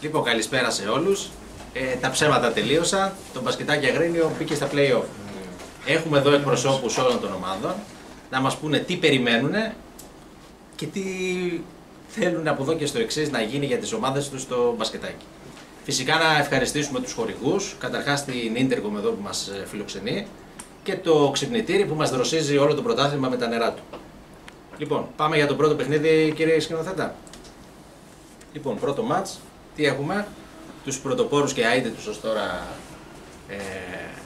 Λοιπόν, καλησπέρα σε όλους. Τα ψέματα τελείωσαν. Το Μπασκετάκι Αγρίνιο μπήκε στα play-off. Έχουμε εδώ εκπροσώπους όλων των ομάδων να μας πούνε τι περιμένουν και τι θέλουν από εδώ και στο εξής να γίνει για τις ομάδες τους στο μπασκετάκι. Φυσικά να ευχαριστήσουμε τους χορηγούς, καταρχάς την Intergo εδώ που μας φιλοξενεί και το ξυπνητήρι που μας δροσίζει όλο το πρωτάθλημα με τα νερά του. Λοιπόν, πάμε για το πρώτο παιχνίδι, κύριε σκηνοθέτα. Λοιπόν, πρώτο μάτς, τι έχουμε, τους πρωτοπόρους και αίδι τους ως τώρα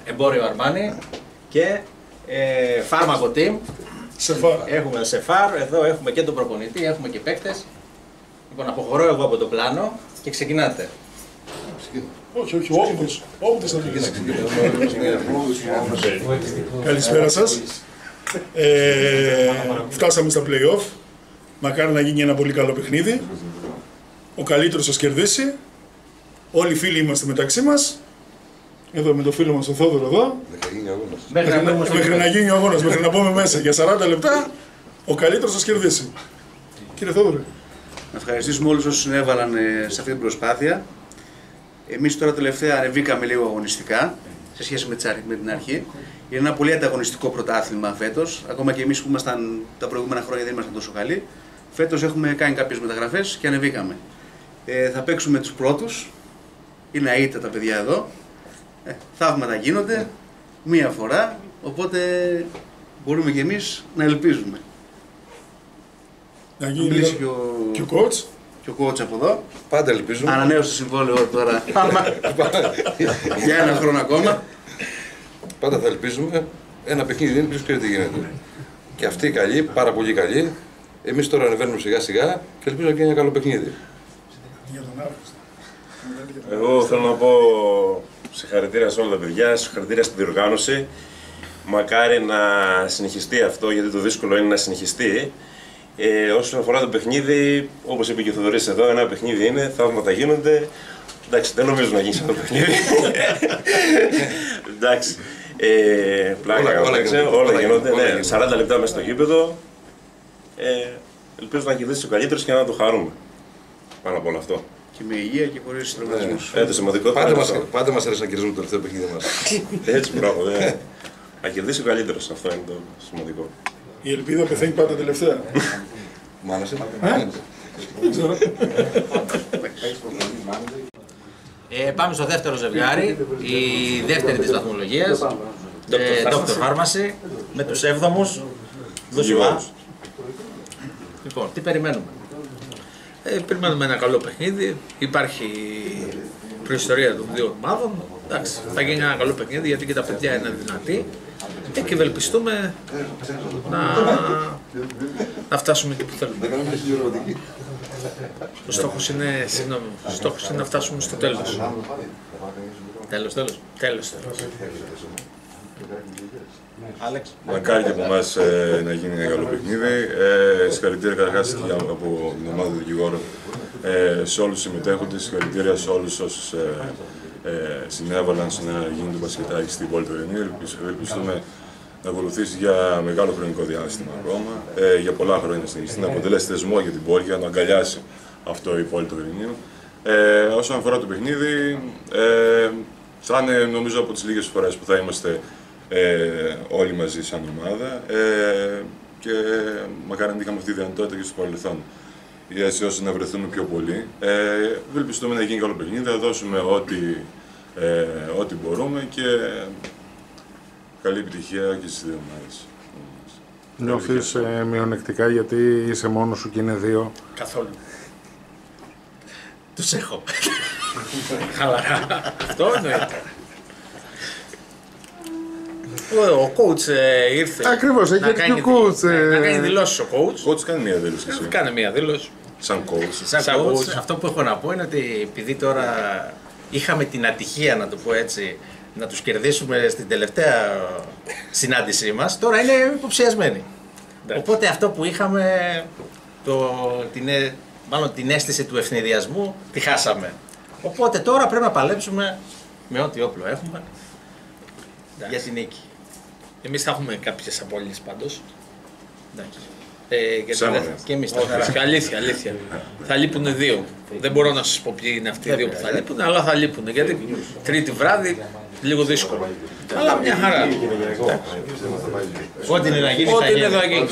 Εμπόριο Αρμάνι και Φάρμακο-team. Έχουμε Σεφάρ, εδώ έχουμε και τον προπονητή, έχουμε και παίκτες. Λοιπόν, αποχωρώ εγώ από το πλάνο και ξεκινάτε. Όχι, όμπτες να ξεκινάτε. Καλησπέρα σας. Φτάσαμε στα play-off, μακάρι να γίνει ένα πολύ καλό παιχνίδι. Ο καλύτερος σας κερδίσει. Όλοι οι φίλοι είμαστε μεταξύ μας. Εδώ με τον φίλο μας τον Θόδωρο εδώ. Μέχρι να γίνει ο αγώνας, μέχρι να πούμε μέσα για 40 λεπτά. Ο καλύτερος σας κερδίσει. Κύριε Θόδωρο. Να ευχαριστήσουμε όλους όσους συνέβαλαν σε αυτή την προσπάθεια. Εμείς τώρα τελευταία ανεβήκαμε λίγο αγωνιστικά σε σχέση με την αρχή. Είναι ένα πολύ ανταγωνιστικό πρωτάθλημα φέτος. Ακόμα και εμείς που ήμασταν τα προηγούμενα χρόνια δεν ήμασταν τόσο καλοί. Φέτος έχουμε κάνει κάποιες μεταγραφές και ανεβήκαμε. Θα παίξουμε τους πρώτους, είναι αΐτα τα παιδιά εδώ, θαύματα γίνονται, μία φορά, οπότε μπορούμε κι εμείς να ελπίζουμε. Να γίνει και ο coach. Και ο coach από εδώ. Πάντα ελπίζουμε. Ανανέωσε το συμβόλαιο τώρα για ένα χρόνο ακόμα. Πάντα θα ελπίζουμε. Ένα παιχνίδι είναι, ποιος ξέρει τι γίνεται. Και αυτοί καλοί, πάρα πολύ καλοί. Εμείς τώρα ανεβαίνουμε σιγά σιγά και ελπίζω να γίνει ένα καλό παιχνίδι. Εγώ θέλω να πω συγχαρητήρια σε όλα τα παιδιά, συγχαρητήρια στην διοργάνωση. Μακάρι να συνεχιστεί αυτό, γιατί το δύσκολο είναι να συνεχιστεί. Όσον αφορά το παιχνίδι, όπως είπε και ο Θοδωρής εδώ, ένα παιχνίδι είναι, θαύματα γίνονται. Εντάξει, δεν νομίζω να γίνει αυτό το παιχνίδι. Εντάξει, πλάκα, όλα γίνονται, 40 λεπτά μέσα στο γήπεδο. Ελπίζω να κερδίσει ο καλύτερος και να το χαρούμε. Πάνω από όλο αυτό. Και με υγεία και χωρίς τραυματισμούς. Το σημαντικό πάντα μας αρέσει να κερδίζουμε το τελευταίο παιχνίδι μας. Έτσι, μπράβο. Να κερδίσει ο καλύτερος. Αυτό είναι το σημαντικό. Η ελπίδα πεθαίνει πάντα τελευταία. Μάνασε. Πάμε στο δεύτερο ζευγάρι. Η δεύτερη της βαθμολογίας. Dr. Pharmacy. Με τους 7ους. Λοιπόν, τι περιμένουμε. Περιμένουμε ένα καλό παιχνίδι. Υπάρχει προϊστορία των δύο ομάδων. Εντάξει, θα γίνει ένα καλό παιχνίδι γιατί και τα παιδιά είναι δυνατοί. Και ευελπιστούμε να φτάσουμε εκεί που θέλουμε. Ο στόχος είναι να φτάσουμε στο τέλος. Τέλος. Άλεξ. Μακάρι και από εμάς να γίνει ένα καλό παιχνίδι. Συγχαρητήρια καταρχάς από την ομάδα του δικηγόρου σε όλους τους συμμετέχοντες. Συγχαρητήρια σε όλους όσους συνέβαλαν στο να γίνει το μπασκετάκι στην πόλη του Αγρινίου. Ελπιστούμε να ακολουθήσει για μεγάλο χρονικό διάστημα ακόμα, για πολλά χρόνια συνεχιστεί, να αποτελέσει θεσμό για την πόλη, για να αγκαλιάσει αυτό η πόλη του Αγρινίου. Όσον αφορά το παιχνίδι, θα είναι νομίζω από τις λίγες φορές που θα είμαστε όλοι μαζί σαν ομάδα και μακάρι να είχαμε αυτή τη δυνατότητα και στο παρελθόν έτσι ώστε να βρεθούμε πιο πολύ. Ελπιστούμε να γίνει καλό παιχνίδι, θα δώσουμε ό,τι μπορούμε και καλή επιτυχία και στις δύο ομάδες. Νιώθεις μειονεκτικά γιατί είσαι μόνος σου και είναι δύο? Καθόλου. Τους έχω. Χαλαρά. Αυτό εννοείται. Ο coach ήρθε. Ακριβώς, έχει έρθει ο coach. Να κάνει δηλώσεις ο coach. Ο coach κάνει μία δήλωση. Κάνει μία δήλωση. Σαν coach. Αυτό που έχω να πω είναι ότι επειδή τώρα είχαμε την ατυχία, να το πω έτσι, να τους κερδίσουμε στην τελευταία συνάντησή μας, τώρα είναι υποψιασμένοι. Οπότε αυτό που είχαμε, μάλλον την αίσθηση του ευθυνιδιασμού, τη χάσαμε. Οπότε τώρα πρέπει να παλέψουμε με ό,τι όπλο έχουμε για την νίκη. Εμείς θα έχουμε κάποιες απώλειες πάντως. Εντάξει. Και εμείς τα χαράσαμε. Αλήθεια, αλήθεια. Θα λείπουν δύο. Δεν μπορώ να σας πω ποιοι είναι αυτοί οι δύο που θα λείπουν, αλλά θα λείπουν. Γιατί τρίτη βράδυ λίγο δύσκολο. Αλλά μια χαρά. Ό,τι είναι να γίνει, θα γίνει.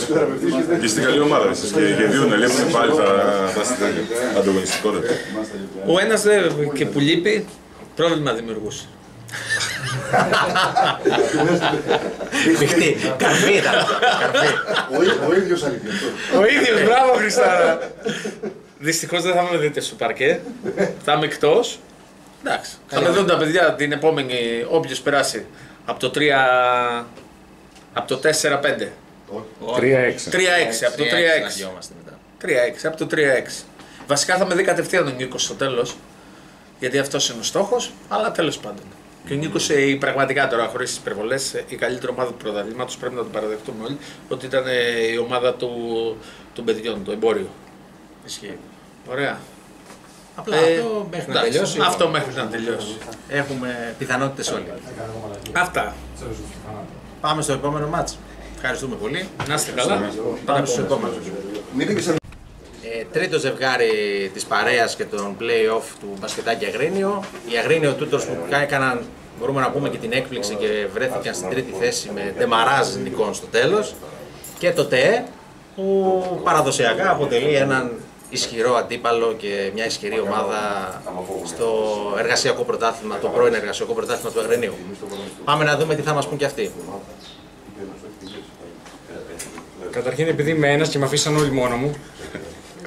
Και στην καλή ομάδα, και δύο να λείπουν πάλι στην ανταγωνιστικότητα. Ο ένας και που λείπει, πρόβλημα δημιουργούσε. Φιχτή, καρφή ήταν. Ο ίδιος αληθινός. Ο ίδιος, μπράβο Χριστάρα. Δυστυχώς δεν θα με δείτε στο παρκέ, θα είμαι εκτός. Εντάξει, θα με δουν τα παιδιά την επόμενη, όποιος περάσει από το 3, από το 4-5. 3-6. Βασικά θα με δει κατευθείαν ο Νίκος στο τέλος, γιατί αυτός είναι ο στόχος, αλλά τέλος πάντων. Και ο Νίκος, πραγματικά τώρα, χωρίς τις υπερβολές, η καλύτερη ομάδα του πρωταθλήματος, πρέπει να το παραδεχτούμε όλοι, ότι ήταν η ομάδα των παιδιών, το εμπόριο. Ισχύει. Ωραία. Απλά αυτό μέχρι να τελειώσει. Αυτό μέχρι να τελειώσει. Έχουμε πιθανότητες όλοι. Αυτά. Πάμε στο επόμενο μάτς. Ευχαριστούμε πολύ. Να είστε καλά. Πάμε στο επόμενο. Τρίτο ζευγάρι της παρέας και των play-off του Μπασκετάκι Αγρίνιο. Οι Αγρίνιο τούτος που έκαναν, μπορούμε να πούμε, και την έκπληξη και βρέθηκαν στην τρίτη θέση με ντεμαράζ νικών στο τέλος. Και το ΤΕΕ που παραδοσιακά αποτελεί έναν ισχυρό αντίπαλο και μια ισχυρή ομάδα στο εργασιακό πρωτάθλημα, το πρώην εργασιακό πρωτάθλημα του Αγρινίου. Πάμε να δούμε τι θα μας πούν και αυτοί. Καταρχήν, επειδή είμαι ένας και με αφήσαν όλοι μόνο μου,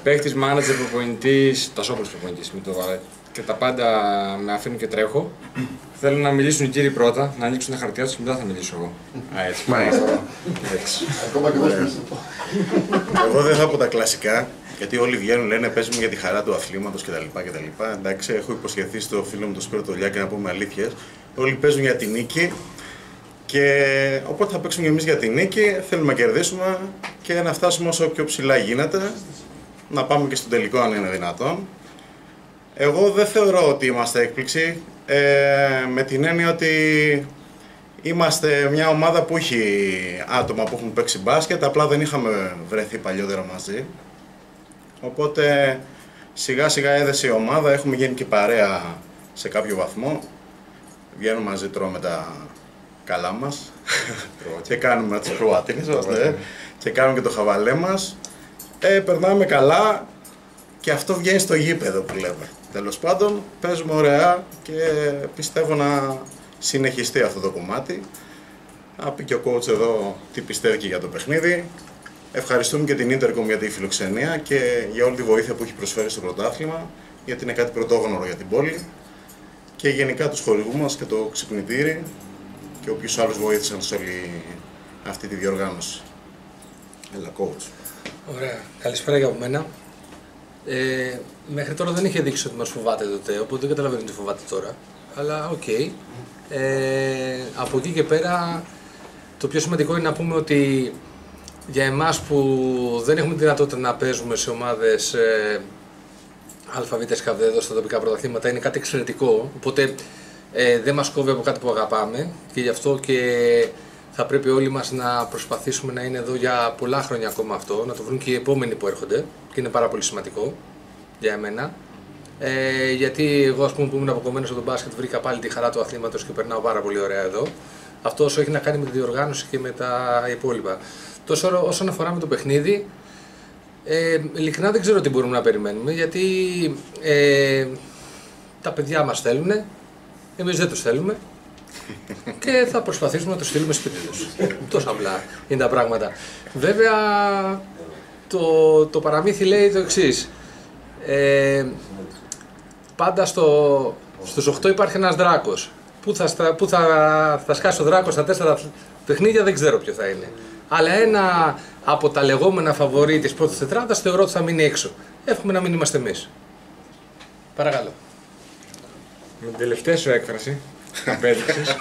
παίκτης, μάνατζερ, προπονητής, τασόπλος προπονητής, μην το βάλετε, και τα πάντα με αφήνουν και τρέχω, θέλω να μιλήσουν οι κύριοι πρώτα, να ανοίξουν τα χαρτιά τους και μετά θα μιλήσω εγώ. Α, έτσι. Ακόμα και εγώ δεν θα πω τα κλασικά. Γιατί όλοι βγαίνουν, λένε παίζουμε για τη χαρά του αθλήματος κτλ. Εντάξει, έχω υποσχεθεί στο φίλο μου τον Σπύρο Τολιάκη να πούμε αλήθειες. Όλοι παίζουν για τη νίκη. Και οπότε θα παίξουμε εμείς για τη νίκη. Θέλουμε να κερδίσουμε και να φτάσουμε όσο πιο ψηλά γίνεται. Να πάμε και στον τελικό, αν είναι δυνατόν. Εγώ δεν θεωρώ ότι είμαστε έκπληξη. Με την έννοια ότι είμαστε μια ομάδα που έχει άτομα που έχουν παίξει μπάσκετ. Απλά δεν είχαμε βρεθεί παλιότερα μαζί. Οπότε σιγά σιγά έδεσε η ομάδα, έχουμε γίνει και παρέα σε κάποιο βαθμό. Βγαίνουμε μαζί, τρώμε τα καλά μας και κάνουμε τις Κροατίνες και κάνουμε και το χαβαλέ μας. Περνάμε καλά και αυτό βγαίνει στο γήπεδο που λέμε. Τέλος πάντων, παίζουμε ωραία και πιστεύω να συνεχιστεί αυτό το κομμάτι. Να πει και ο coach εδώ τι πιστεύει και για το παιχνίδι. Ευχαριστούμε και την Intergo για τη φιλοξενία και για όλη τη βοήθεια που έχει προσφέρει στο πρωτάθλημα, γιατί είναι κάτι πρωτόγνωρο για την πόλη, και γενικά τους χορηγούς μας και το ξυπνητήρι και όποιους άλλους βοήθησαν σε όλη αυτή τη διοργάνωση. Έλα, coach. Ωραία. Καλησπέρα για μένα. Μέχρι τώρα δεν είχε δείξει ότι μας φοβάται τότε, οπότε δεν καταλαβαίνω τι φοβάται τώρα. Αλλά οκ. Από εκεί και πέρα το πιο σημαντικό είναι να πούμε ότι για εμάς που δεν έχουμε τη δυνατότητα να παίζουμε σε ομάδες ΑΒΣΚ εδώ στα τοπικά πρωταθλήματα, είναι κάτι εξαιρετικό, οπότε δεν μας κόβει από κάτι που αγαπάμε και γι' αυτό και θα πρέπει όλοι μας να προσπαθήσουμε να είναι εδώ για πολλά χρόνια ακόμα αυτό, να το βρουν και οι επόμενοι που έρχονται, και είναι πάρα πολύ σημαντικό για εμένα. Γιατί εγώ, ας πούμε, που ήμουν αποκομμένος από τον μπάσκετ, βρήκα πάλι τη χαρά του αθλήματος και περνάω πάρα πολύ ωραία εδώ. Αυτό όσο έχει να κάνει με τη διοργάνωση και με τα υπόλοιπα. Τόσο όσον αφορά με το παιχνίδι, ειλικρινά δεν ξέρω τι μπορούμε να περιμένουμε, γιατί τα παιδιά μας θέλουν, εμείς δεν τους θέλουμε και θα προσπαθήσουμε να τους στείλουμε σπίτι τους. Τόσο απλά είναι τα πράγματα. Βέβαια, το παραμύθι λέει το εξής. Πάντα στους 8 υπάρχει ένας δράκος. Πού θα σκάσει ο δράκος στα 4 παιχνίδια δεν ξέρω ποιο θα είναι. Αλλά ένα από τα λεγόμενα φαβορί της πρώτης τετράδας θεωρώ ότι θα μείνει έξω. Εύχομαι να μην είμαστε εμείς. Παρακαλώ. Με την τελευταία σου έκφραση απέδειξες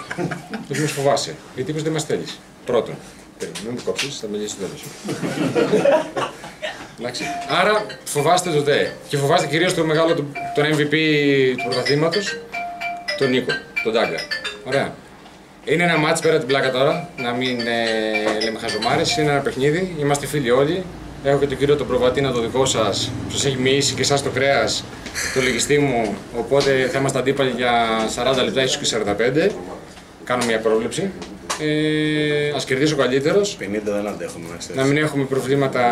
ότι μας φοβάσαι. Γιατί δεν μας θέλεις. Πρώτον. Μην μου κόψεις, θα μιλήσεις στο τέλος. Άρα φοβάστε το ΤΕΕ. Και φοβάστε κυρίως τον μεγάλο, τον MVP του πρωταθλήματος, τον Νίκο, τον Ντάγκα. Ωραία. Είναι ένα μάτς πέρα την πλάκα τώρα, να μην λέμε χαζομάρες, είναι ένα παιχνίδι, είμαστε φίλοι όλοι, Έχω και τον κύριο τον Προβατίνα, τον δικό σας, που σας έχει μοιήσει και εσάς το κρέας, το λογιστή μου. Οπότε θα είμαστε αντίπαλοι για 40 λεπτά, ίσως και 45. Κάνω μια πρόβλεψη. Ας κερδίσω ο καλύτερος. 50 δεν αντέχουμε, να ξέρεις. Να μην έχουμε προβλήματα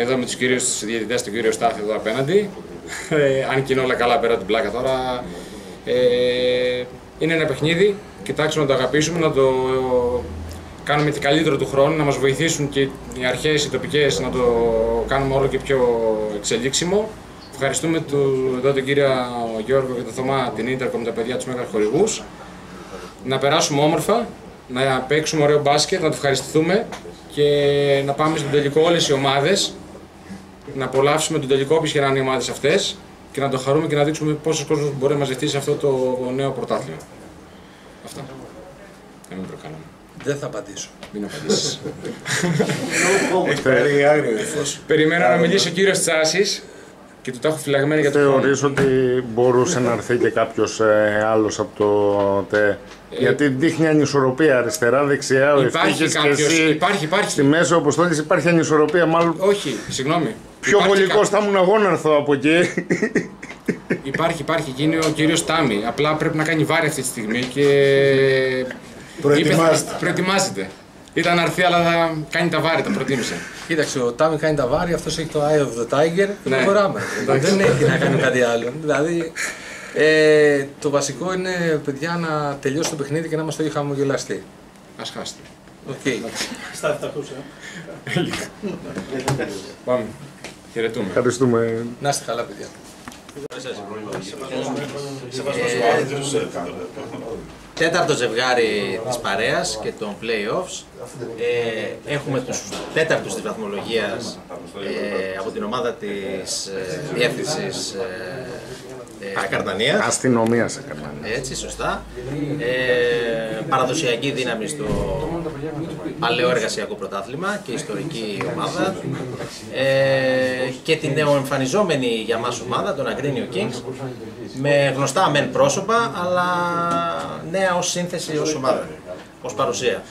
εδώ με τους κυρίους διαιτητές, τον κύριο Στάθη εδώ απέναντι. Αν και είναι όλα καλά πέρα την πλάκα τώρα. Είναι ένα παιχνίδι. Κοιτάξτε να το αγαπήσουμε, να το κάνουμε το καλύτερο του χρόνου, να μας βοηθήσουν και οι αρχές, οι τοπικές, να το κάνουμε όλο και πιο εξελίξιμο. Ευχαριστούμε εδώ τον κύριο Γιώργο και τον Θωμά, την Intergo με τα παιδιά, τους μέγα χορηγούς. Να περάσουμε όμορφα, να παίξουμε ωραίο μπάσκετ, να το ευχαριστηθούμε και να πάμε στον τελικό όλες οι ομάδες, να απολαύσουμε τον τελικό όποιες και να είναι οι ομάδες αυτές και να το χαρούμε και να δείξουμε πόσος κόσμος μπορεί να μαζευτεί σε αυτό το νέο πρωτάθλημα. Αυτά. Δεν με προκαλάμε. Δεν θα απαντήσω. Μην απαντήσεις. Περιμένω να μιλήσει ο κύριος Τσάσης και του τα έχω φυλαγμένα για το χρόνο. Θεωρείς ότι μπορούσε να έρθει και κάποιος άλλος από το ΤΕ? Γιατί δείχνει ανισορροπία αριστερά-δεξιά. Υπάρχει κάποιος. Υπάρχει. Στη μέση όπως θέλεις υπάρχει ανισορροπία μάλλον. Όχι, συγγνώμη. Πιο βολικός θα ήμουν εγώ να έρθω από εκεί. Υπάρχει. Και είναι ο κύριος Τάμι. Απλά πρέπει να κάνει βάρη αυτή τη στιγμή και προετοιμάζεται. Ήταν αρθή, αλλά θα κάνει τα βάρη, τα προτίμησε. Κοίταξε, ο Τάμι κάνει τα βάρη, αυτός έχει το Eye of the Tiger και προχωράμε. Δεν έχει να κάνει κάτι άλλο. Δηλαδή, το βασικό είναι, παιδιά, να τελειώσει το παιχνίδι και να είμαστε όλοι χαμογελαστοί. Ας χάσετε. Οκ. Στάθη, τα ακούσα. Πάμε. Χαιρετούμε. Ευχαριστούμε. Να είστε καλά, παιδιά. Τέταρτο ζευγάρι της παρέας και των play-offs. Έχουμε τους τέταρτους της βαθμολογίας από την ομάδα της διεύθυνσης Ακαρτανίας. Αστυνομίας Ακαρτανίας. Έτσι, σωστά. Παραδοσιακή δύναμη στο παλαιό εργασιακό πρωτάθλημα και ιστορική ομάδα. Και την νεοεμφανιζόμενη για μας ομάδα, τον Αγρίνιο Κινγκς, με γνωστά μεν πρόσωπα, αλλά νέα ως σύνθεση, ως ομάδα, ως παρουσία.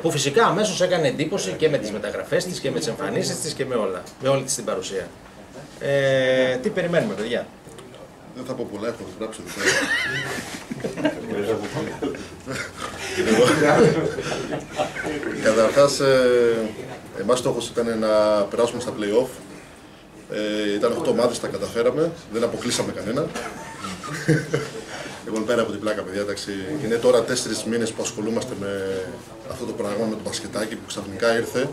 Που φυσικά αμέσως έκανε εντύπωση και με τις μεταγραφές της και με τις εμφανίσεις της και με όλα, με όλη της την παρουσία. Τι περιμένουμε, παιδιά? Δεν θα πω πολλά, έχω γράψει το τέλος. Καταρχάς, εμάς στόχος ήταν να περάσουμε στα play-off. Ήταν 8 ομάδες, τα καταφέραμε, δεν αποκλείσαμε κανένα. Λοιπόν, πέρα από την πλάκα, παιδιά, είναι τώρα 4 μήνες που ασχολούμαστε με αυτό το πράγμα, με το μπασκετάκι που ξαφνικά ήρθε,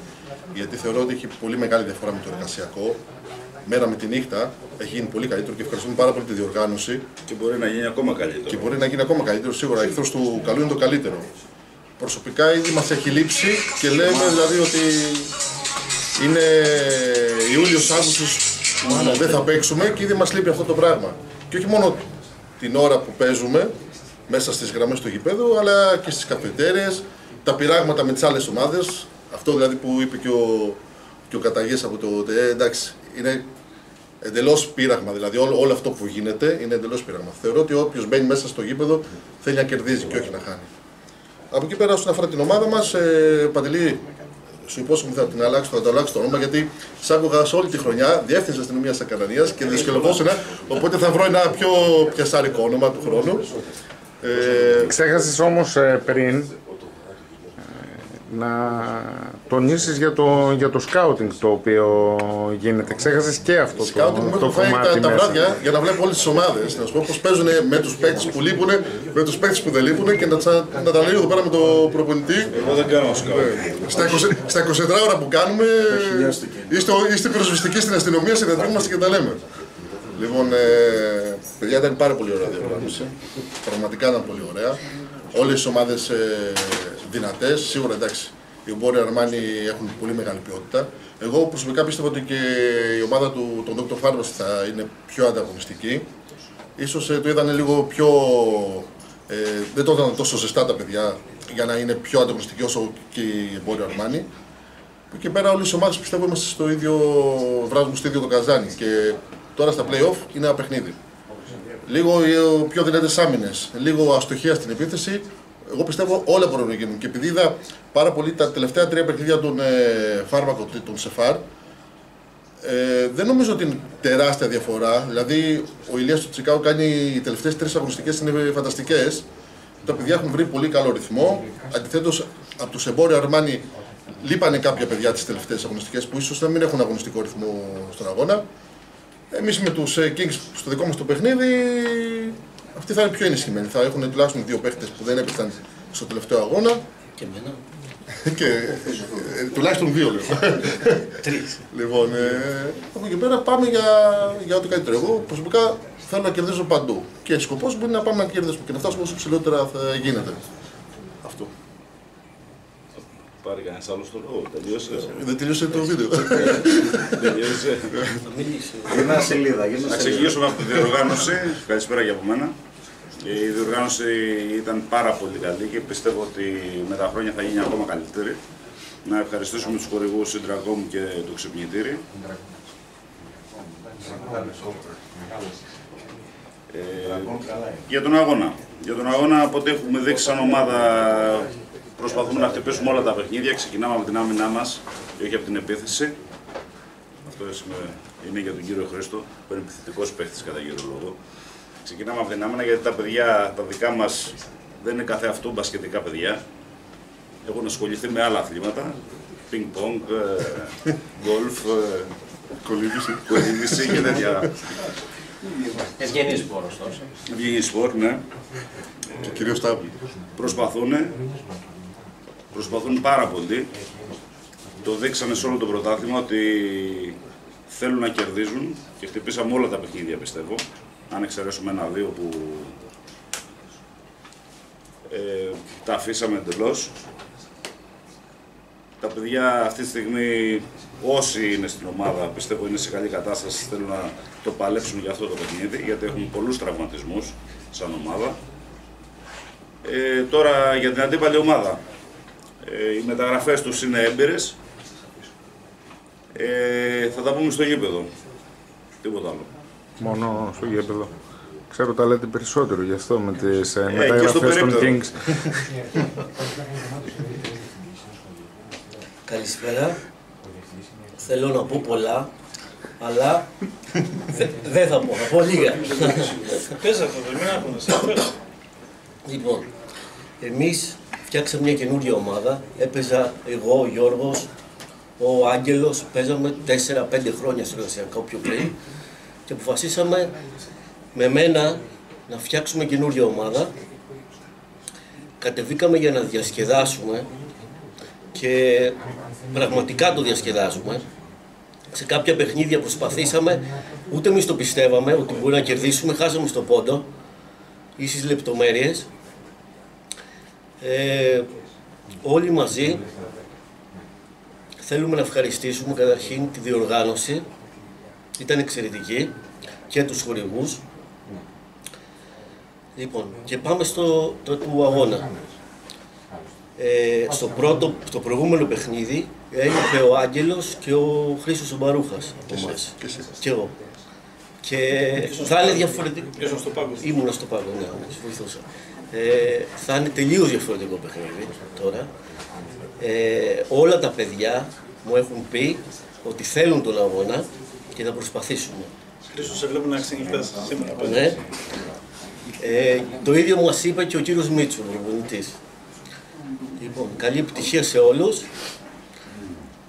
γιατί θεωρώ ότι έχει πολύ μεγάλη διαφορά με το εργασιακό. Μέρα με τη νύχτα έχει γίνει πολύ καλύτερο και ευχαριστούμε πάρα πολύ τη διοργάνωση. Και μπορεί να γίνει ακόμα καλύτερο. Και μπορεί να γίνει ακόμα καλύτερο, σίγουρα. Εχθρός του καλού είναι το καλύτερο. Προσωπικά ήδη μας έχει λείψει και λέμε δηλαδή ότι είναι Ιούλιος-Αύγουστος που δεν θα παίξουμε και ήδη μας λείπει αυτό το πράγμα. Και όχι μόνο την ώρα που παίζουμε μέσα στις γραμμές του γηπέδου, αλλά και στις καφετέρειες, τα πειράγματα με τις άλλες ομάδες. Αυτό δηλαδή που είπε και ο Καταγές από το ΤΕ, εντάξει, είναι εντελώς πείραγμα. Δηλαδή, όλο αυτό που γίνεται είναι εντελώς πείραγμα. Θεωρώ ότι όποιος μπαίνει μέσα στο γήπεδο θέλει να κερδίζει και όχι να χάνει. Από εκεί πέρα, όσον αφορά την ομάδα μας, Παντελή, σου υπόσχομαι θα την αλλάξω, θα το αλλάξω το όνομα, γιατί σ' άκουγα όλη τη χρονιά διεύθυνση αστυνομία Ακαρτανία και δυσκολευόσαινα. Οπότε θα βρω ένα πιο πιασάρικο όνομα του χρόνου. Ξέχασες όμως πριν να τονίσεις για το σκάουτινγκ το οποίο γίνεται. Ξέχασες και αυτό το κομμάτι τα βράδια για να βλέπω όλες τις ομάδες. Να σου πω πώς παίζουν με τους παίκτες που λείπουν, με τους παίκτες που δεν λείπουν και να τα λέω εδώ πέρα με τον προπονητή. Εγώ δεν κάνω σκάουτινγκ. Στα 24 ώρα που κάνουμε είστε πυροσβεστικοί στην αστυνομία, συνεδριόμαστε και τα λέμε. Λοιπόν, παιδιά, ήταν πάρα πολύ ωραία διοργάνωση. Πραγματικά ήταν πολύ ωραία. Όλες οι ομάδες δυνατές, σίγουρα εντάξει. Οι Εμπόριο Αρμάνι έχουν πολύ μεγάλη ποιότητα. Εγώ προσωπικά πίστευα ότι και η ομάδα του Dr. Φάρμακο θα είναι πιο ανταγωνιστική. Ίσως το είδανε λίγο πιο. Δεν το είδανε τόσο ζεστά τα παιδιά για να είναι πιο ανταγωνιστική όσο και η Εμπόριο Αρμάνι. Που εκεί πέρα όλες οι ομάδες πιστεύω είμαστε στο ίδιο βράζουμε στο ίδιο το καζάνι. Και τώρα στα play-off είναι ένα παιχνίδι. Λίγο πιο δυνατές άμυνες, λίγο αστοχία στην επίθεση. Εγώ πιστεύω όλα μπορούν να γίνουν και επειδή είδα πάρα πολύ τα τελευταία 3 παιχνίδια των Φάρμακο-team, των Σεφάρ, Δεν νομίζω ότι είναι τεράστια διαφορά. Δηλαδή, ο Ηλίας του Τσικάου κάνει οι τελευταίες 3 αγωνιστικές, είναι φανταστικές. Τα παιδιά έχουν βρει πολύ καλό ρυθμό. Αντιθέτως, από τους Εμπόριο Αρμάνι λείπανε κάποια παιδιά τις τελευταίες αγωνιστικές που ίσως να μην έχουν αγωνιστικό ρυθμό στον αγώνα. Εμείς με τους Kings στο δικό μας το παιχνίδι, αυτοί θα είναι πιο ενισχυμένοι. Θα έχουν τουλάχιστον 2 παίχτες που δεν έπαιξαν στο τελευταίο αγώνα. Και εμένα. Τουλάχιστον 2 λέω. 3. Λοιπόν, από εκεί πέρα πάμε για ό,τι καλύτερο. Εγώ προσωπικά θέλω να κερδίζω παντού. Και σκοπός μου είναι να πάμε να κερδίσουμε και να φτάσουμε όσο ψηλότερα θα γίνεται. Αυτό. Πάρε κανένα άλλο το λόγο. Τελείωσε. Δεν τελείωσε το βίντεο. Τελείωσε. Γυρνά σελίδα. Να ξεκινήσουμε από τη διοργάνωση. Καλησπέρα και από μένα. Η διοργάνωση ήταν πάρα πολύ καλή και πιστεύω ότι με τα χρόνια θα γίνει ακόμα καλύτερη. Να ευχαριστήσουμε τους χορηγούς Intergo και το ξυπνητήρι. Για τον αγώνα. Για τον αγώνα, από ό,τι έχουμε δείξει σαν ομάδα, προσπαθούμε να χτυπήσουμε όλα τα παιχνίδια. Ξεκινάμε από την άμυνά μας και όχι από την επίθεση. Αυτό είναι για τον κύριο Χρήστο, που είναι επιθετικός παίχτης κατά κύριο λόγο. Ξεκινάμε από την άμυνα γιατί τα παιδιά τα δικά μας δεν είναι καθεαυτού μπασκετικά παιδιά. Έχουν ασχοληθεί με άλλα αθλήματα. Πινγκ-πονγκ, γκολφ, κολύμβηση και τέτοια. Ευγενή σπορ, ωστόσο. Ευγενή σπορ, ναι. Και κυρίως τα προσπαθούν πάρα πολύ. Το δείξανε σε όλο το πρωτάθλημα ότι θέλουν να κερδίζουν και χτυπήσαμε όλα τα παιχνίδια, πιστεύω. Αν εξαιρέσουμε 1-2 που τα αφήσαμε εντελώς. Τα παιδιά αυτή τη στιγμή, όσοι είναι στην ομάδα, πιστεύω είναι σε καλή κατάσταση, θέλουν να το παλέψουν για αυτό το παιχνίδι, γιατί έχουν πολλούς τραυματισμούς σαν ομάδα. Τώρα για την αντίπαλη ομάδα. Οι μεταγραφές τους είναι έμπειρες. Θα τα πούμε στο γήπεδο. Τίποτα άλλο. Μόνο στο γήπεδο. Ξέρω τα λέτε περισσότερο γι' αυτό με τις μεταγραφές των Kings. Καλησπέρα. Θέλω να πω πολλά, αλλά δεν θα πω. Θα πω λίγα. Πες αυτό, δεν έχουμε. Λοιπόν, εμείς φτιάξαμε μια καινούργια ομάδα. Έπαιζα εγώ, ο Γιώργος, ο Άγγελος. Παίζαμε 4-5 χρόνια στο εργασιακό πιο πριν. Και αποφασίσαμε με μένα να φτιάξουμε καινούργια ομάδα. Κατεβήκαμε για να διασκεδάσουμε και πραγματικά το διασκεδάσουμε. Σε κάποια παιχνίδια προσπαθήσαμε, ούτε εμείς το πιστεύαμε ότι μπορεί να κερδίσουμε, χάσαμε στο πόντο ή στις λεπτομέρειες. Όλοι μαζί θέλουμε να ευχαριστήσουμε καταρχήν τη διοργάνωση. Ήταν εξαιρετική και τους χορηγούς. Λοιπόν, και πάμε στο του αγώνα. Στο προηγούμενο παιχνίδι έλειπε ο Άγγελος και ο Χρήστος ο Μπαρούχας από εμάς. Και εγώ. Και θα είναι διαφορετικό. Ήμουνα στο πάγκο, ναι, βοηθούσα. Θα είναι τελείως διαφορετικό παιχνίδι τώρα. Όλα τα παιδιά μου έχουν πει ότι θέλουν τον αγώνα και θα προσπαθήσουμε. Χρήστος, σε βλέπω να ξενυχτάσεις σήμερα. Ναι. Το ίδιο μας είπε και ο κύριος Μίτσου, ο προπονητής. Λοιπόν, καλή επιτυχία σε όλους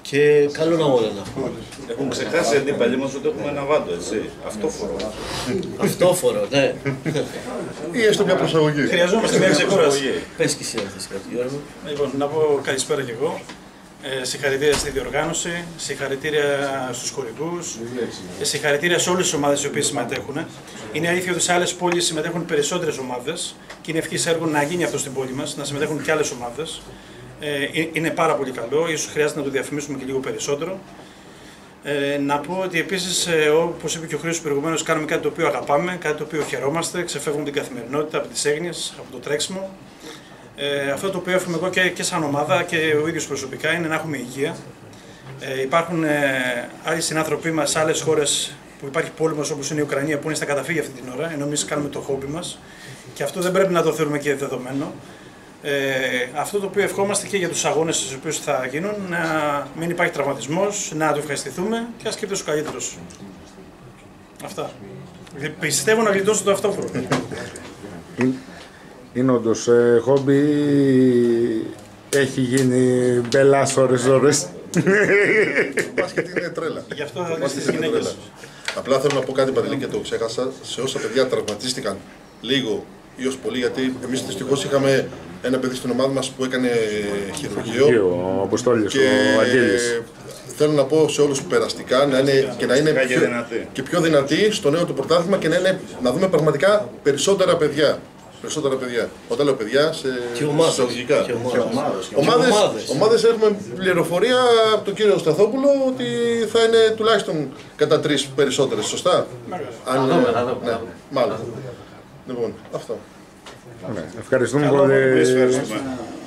και καλό αγώνα να έχουμε. Έχουν ξεχάσει οι αντίπαλοι μας ότι έχουμε ένα βάντο, έτσι. Αυτόφορο. Αυτόφορο, ναι. Ή έστω μια προσαγωγή. Χρειαζόμαστε μια ξεκούραση. Πες και εσύ αν θες κάτι, Γιώργο. Λοιπόν, να πω καλησπέρα κι εγώ. Συγχαρητήρια στη διοργάνωση, συγχαρητήρια στους χορηγούς, συγχαρητήρια σε όλες τις ομάδες οι οποίες συμμετέχουν. Είναι αλήθεια ότι σε άλλες πόλεις συμμετέχουν περισσότερες ομάδες και είναι ευχής έργο να γίνει αυτό στην πόλη μας, να συμμετέχουν και άλλες ομάδες. Είναι πάρα πολύ καλό, ίσως χρειάζεται να το διαφημίσουμε και λίγο περισσότερο. Να πω ότι επίσης, όπως είπε και ο Χρήστος προηγουμένως, κάνουμε κάτι το οποίο αγαπάμε, κάτι το οποίο χαιρόμαστε, ξεφεύγουμε την καθημερινότητα από τις έγνοιες, από το τρέξιμο. Αυτό το οποίο εύχομαι εγώ και σαν ομάδα και ο ίδιος προσωπικά είναι να έχουμε υγεία. Υπάρχουν άλλοι συνάνθρωποι μας σε άλλες χώρες που υπάρχει πόλεμος, όπως είναι η Ουκρανία, που είναι στα καταφύγια αυτή την ώρα, ενώ εμείς κάνουμε το χόμπι μας. Και αυτό δεν πρέπει να το θεωρούμε και δεδομένο. Αυτό το οποίο ευχόμαστε και για τους αγώνες στους οποίους θα γίνουν, να μην υπάρχει τραυματισμός, να το ευχαριστηθούμε και να σκέφτεσαι ο καλύτερος. Αυτά. Πιστεύω να γλιτώσω το αυτόφορο. Είναι όντως χόμπι, έχει γίνει μπελάς ώρες. Μπάσκετ είναι τρέλα. Γι' αυτό θα δεις τις γυναίκες. Απλά θέλω να πω κάτι, Παντελή, και το ξέχασα, σε όσα παιδιά τραυματίστηκαν λίγο ή ως πολύ, γιατί εμείς δυστυχώς είχαμε ένα παιδί στην ομάδα μας που έκανε χειρουργείο, ο Αποστόλης, ο Αγγέλης. Θέλω να πω σε όλους περαστικά, να είναι, και να είναι πιο δυνατοί στο νέο του πρωτάθλημα και να δούμε πραγματικά περισσότερα παιδιά. Περισσότερα παιδιά. Όταν λέω παιδιά, σε εισαγωγικά. Ομάδες έχουμε πληροφορία από τον κύριο Σταθόπουλο ότι θα είναι τουλάχιστον κατά 3 περισσότερες. Σωστά. Μάλλον. Λοιπόν, αυτό. Ευχαριστούμε πολύ.